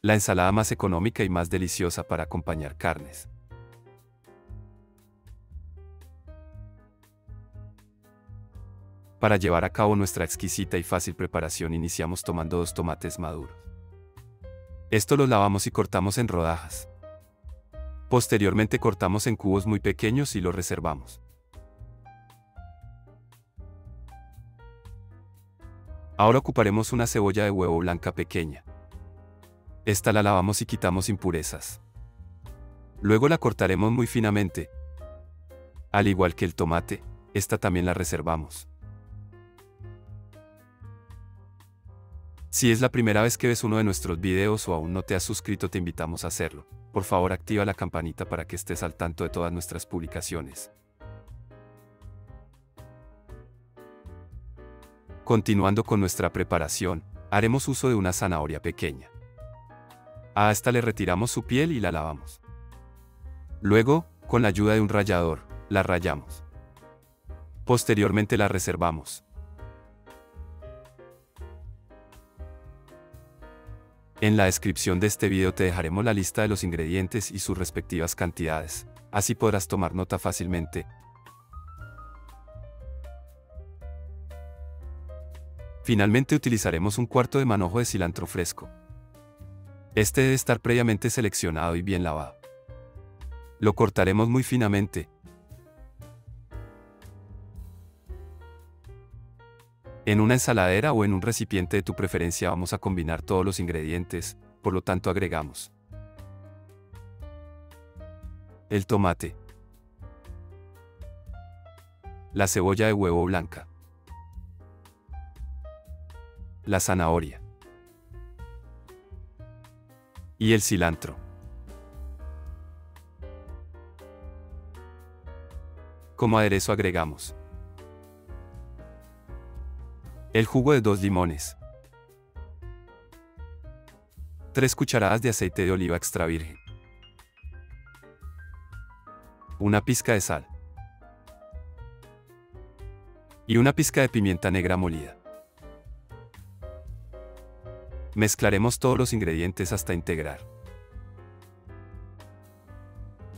La ensalada más económica y más deliciosa para acompañar carnes. Para llevar a cabo nuestra exquisita y fácil preparación iniciamos tomando 2 tomates maduros. Estos los lavamos y cortamos en rodajas. Posteriormente cortamos en cubos muy pequeños y los reservamos. Ahora ocuparemos una cebolla de huevo blanca pequeña. Esta la lavamos y quitamos impurezas. Luego la cortaremos muy finamente. Al igual que el tomate, esta también la reservamos. Si es la primera vez que ves uno de nuestros videos o aún no te has suscrito, te invitamos a hacerlo. Por favor, activa la campanita para que estés al tanto de todas nuestras publicaciones. Continuando con nuestra preparación, haremos uso de una zanahoria pequeña. A esta le retiramos su piel y la lavamos. Luego, con la ayuda de un rallador, la rallamos. Posteriormente la reservamos. En la descripción de este video te dejaremos la lista de los ingredientes y sus respectivas cantidades, así podrás tomar nota fácilmente. Finalmente utilizaremos un cuarto de manojo de cilantro fresco. Este debe estar previamente seleccionado y bien lavado. Lo cortaremos muy finamente. En una ensaladera o en un recipiente de tu preferencia vamos a combinar todos los ingredientes, por lo tanto agregamos el tomate, la cebolla de huevo blanca, la zanahoria y el cilantro. Como aderezo agregamos el jugo de 2 limones, 3 cucharadas de aceite de oliva extra virgen, una pizca de sal y una pizca de pimienta negra molida. Mezclaremos todos los ingredientes hasta integrar.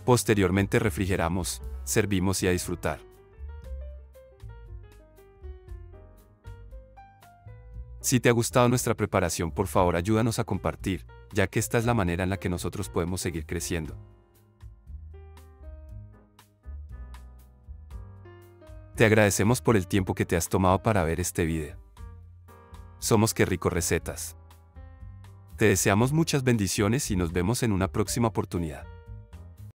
Posteriormente refrigeramos, servimos y a disfrutar. Si te ha gustado nuestra preparación, por favor ayúdanos a compartir, ya que esta es la manera en la que nosotros podemos seguir creciendo. Te agradecemos por el tiempo que te has tomado para ver este video. Somos Q'Rico Recetas. Te deseamos muchas bendiciones y nos vemos en una próxima oportunidad.